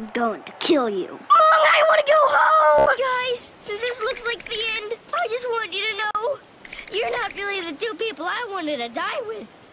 I'm going to kill you. Mom, I want to go home! Guys, since this looks like the end, I just want you to know you're not really the two people I wanted to die with.